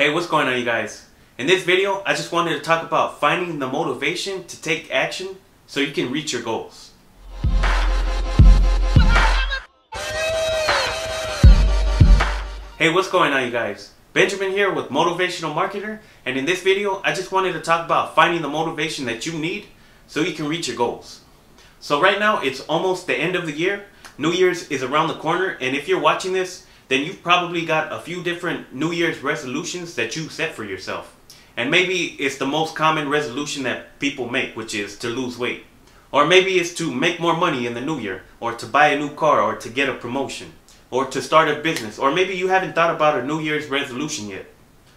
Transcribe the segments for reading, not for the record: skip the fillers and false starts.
Hey, what's going on, you guys? In this video, I just wanted to talk about finding the motivation to take action so you can reach your goals. Hey, what's going on, you guys? Benjamin here with Motivational Marketer, and in this video, I just wanted to talk about finding the motivation that you need so you can reach your goals. So right now, it's almost the end of the year. New Year's is around the corner, and if you're watching this, then you've probably got a few different New Year's resolutions that you set for yourself. And maybe it's the most common resolution that people make, which is to lose weight. Or maybe it's to make more money in the new year, or to buy a new car, or to get a promotion, or to start a business, or maybe you haven't thought about a New Year's resolution yet.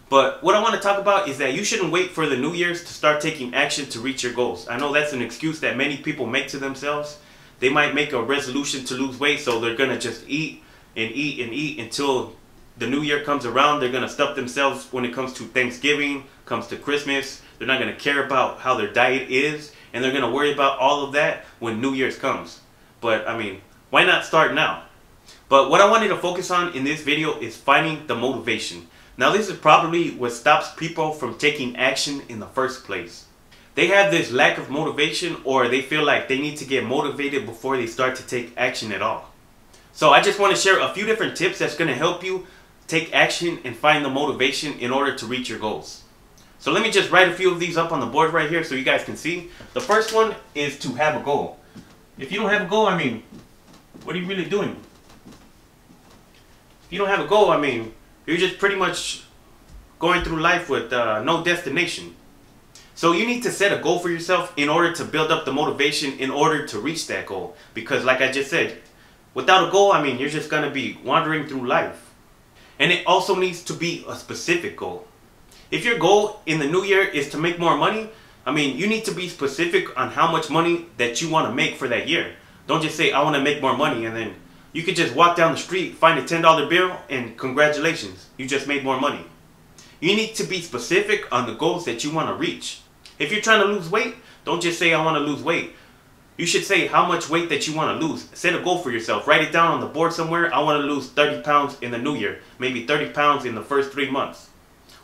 But what I want to talk about is that you shouldn't wait for the New Year's to start taking action to reach your goals. I know that's an excuse that many people make to themselves. They might make a resolution to lose weight, so they're gonna just eat and eat and eat until the new year comes around. They're gonna stuff themselves when it comes to Thanksgiving, comes to Christmas. They're not gonna care about how their diet is, and they're gonna worry about all of that when New Year's comes. But I mean, why not start now? But what I wanted to focus on in this video is finding the motivation. Now, this is probably what stops people from taking action in the first place. They have this lack of motivation, or they feel like they need to get motivated before they start to take action at all. So I just want to share a few different tips that's going to help you take action and find the motivation in order to reach your goals. So let me just write a few of these up on the board right here so you guys can see. The first one is to have a goal. If you don't have a goal, I mean, what are you really doing? If you don't have a goal, I mean, you're just pretty much going through life with no destination. So you need to set a goal for yourself in order to build up the motivation in order to reach that goal. Because like I just said, without a goal, I mean, you're just going to be wandering through life. And it also needs to be a specific goal. If your goal in the new year is to make more money, I mean, you need to be specific on how much money that you want to make for that year. Don't just say, I want to make more money, and then you could just walk down the street, find a $10 bill, and congratulations, you just made more money. You need to be specific on the goals that you want to reach. If you're trying to lose weight, don't just say, I want to lose weight. You should say how much weight that you want to lose. Set a goal for yourself. Write it down on the board somewhere. I want to lose 30 pounds in the new year. Maybe 30 pounds in the first 3 months.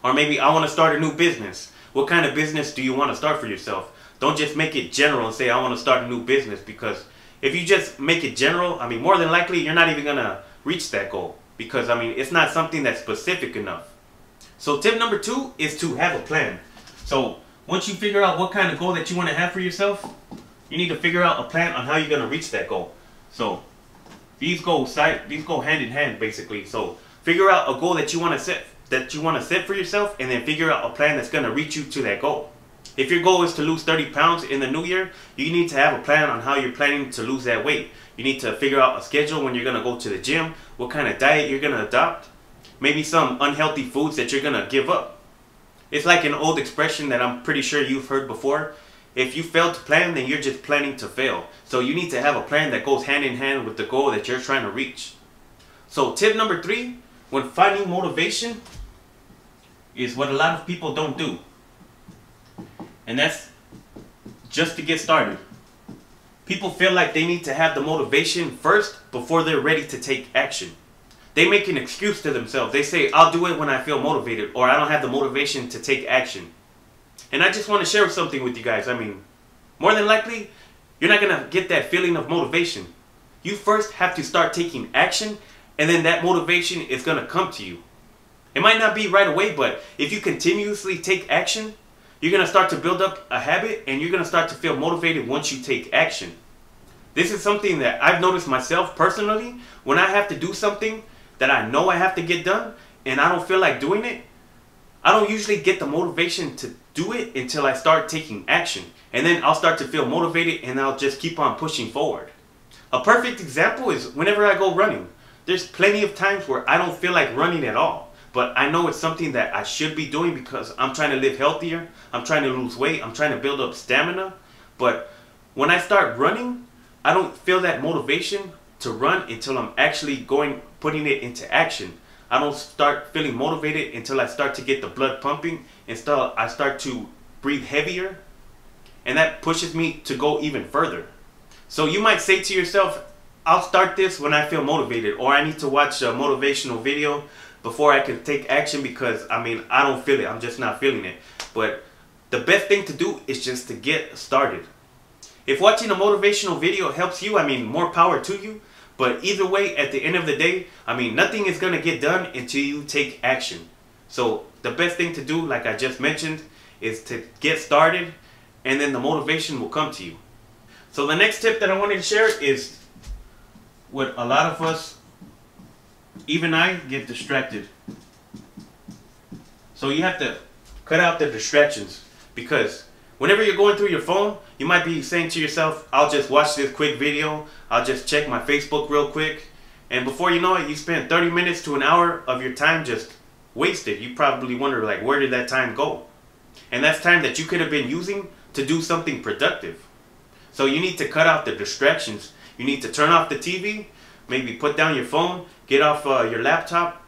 Or maybe I want to start a new business. What kind of business do you want to start for yourself? Don't just make it general and say I want to start a new business, because if you just make it general, I mean, more than likely you're not even going to reach that goal, because I mean, it's not something that's specific enough. So tip number 2 is to have a plan. So once you figure out what kind of goal that you want to have for yourself, you need to figure out a plan on how you're going to reach that goal. So these go hand in hand, basically. So figure out a goal that you want to set for yourself, and then figure out a plan that's going to reach you to that goal. If your goal is to lose 30 pounds in the new year, you need to have a plan on how you're planning to lose that weight. You need to figure out a schedule when you're going to go to the gym, what kind of diet you're going to adopt, maybe some unhealthy foods that you're going to give up. It's like an old expression that I'm pretty sure you've heard before. If you fail to plan, then you're just planning to fail. So you need to have a plan that goes hand in hand with the goal that you're trying to reach. So tip number 3, when finding motivation, is what a lot of people don't do. And that's just to get started. People feel like they need to have the motivation first before they're ready to take action. They make an excuse to themselves. They say, I'll do it when I feel motivated, or I don't have the motivation to take action. And I just want to share something with you guys. I mean, more than likely, you're not going to get that feeling of motivation. You first have to start taking action, and then that motivation is going to come to you. It might not be right away, but if you continuously take action, you're going to start to build up a habit, and you're going to start to feel motivated once you take action. This is something that I've noticed myself personally. When I have to do something that I know I have to get done, and I don't feel like doing it, I don't usually get the motivation to do it until I start taking action. And then I'll start to feel motivated, and I'll just keep on pushing forward. A perfect example is whenever I go running. There's plenty of times where I don't feel like running at all, but I know it's something that I should be doing because I'm trying to live healthier, I'm trying to lose weight, I'm trying to build up stamina. But when I start running, I don't feel that motivation to run until I'm actually putting it into action. I don't start feeling motivated until I start to get the blood pumping, and I start to breathe heavier, and that pushes me to go even further. So you might say to yourself, I'll start this when I feel motivated, or I need to watch a motivational video. before I can take action, because I mean, I don't feel it. I'm just not feeling it. But the best thing to do is just to get started. If watching a motivational video helps you, I mean, more power to you. But either way, at the end of the day, I mean, nothing is going to get done until you take action. So the best thing to do, like I just mentioned, is to get started, and then the motivation will come to you. So the next tip that I wanted to share is what a lot of us, even I, get distracted. So you have to cut out the distractions, because whenever you're going through your phone, you might be saying to yourself, I'll just watch this quick video, I'll just check my Facebook real quick. And before you know it, you spend 30 minutes to an hour of your time just wasted. You probably wonder, like, where did that time go? And that's time that you could have been using to do something productive. So you need to cut off the distractions. You need to turn off the TV, maybe put down your phone, get off your laptop,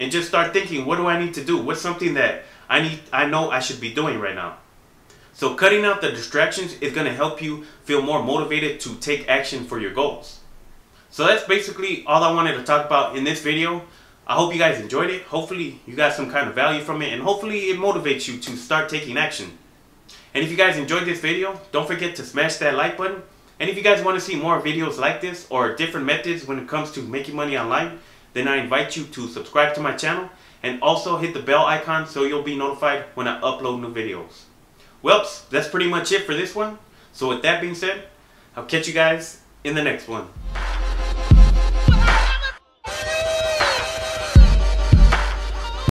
and just start thinking, what do I need to do? What's something that I know I should be doing right now? So cutting out the distractions is going to help you feel more motivated to take action for your goals. So that's basically all I wanted to talk about in this video. I hope you guys enjoyed it. Hopefully you got some kind of value from it, and hopefully it motivates you to start taking action. And if you guys enjoyed this video, don't forget to smash that like button. And if you guys want to see more videos like this or different methods when it comes to making money online, then I invite you to subscribe to my channel and also hit the bell icon so you'll be notified when I upload new videos. Welps, that's pretty much it for this one. So with that being said, I'll catch you guys in the next one.